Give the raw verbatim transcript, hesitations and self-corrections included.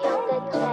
Feel the touch.